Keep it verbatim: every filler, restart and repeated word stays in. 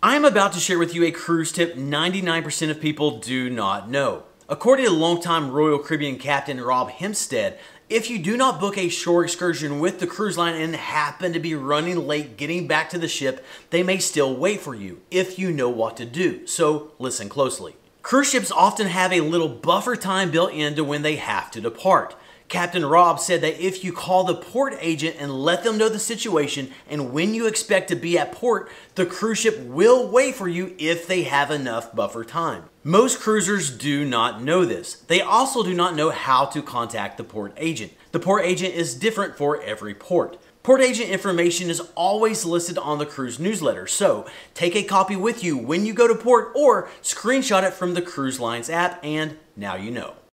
I'm about to share with you a cruise tip ninety-nine percent of people do not know. According to longtime Royal Caribbean captain Rob Hempstead, if you do not book a shore excursion with the cruise line and happen to be running late getting back to the ship, they may still wait for you if you know what to do. So listen closely. Cruise ships often have a little buffer time built into when they have to depart. Captain Rob said that if you call the port agent and let them know the situation and when you expect to be at port, the cruise ship will wait for you if they have enough buffer time. Most cruisers do not know this. They also do not know how to contact the port agent. The port agent is different for every port. Port agent information is always listed on the cruise newsletter, so take a copy with you when you go to port or screenshot it from the cruise line's app, and now you know.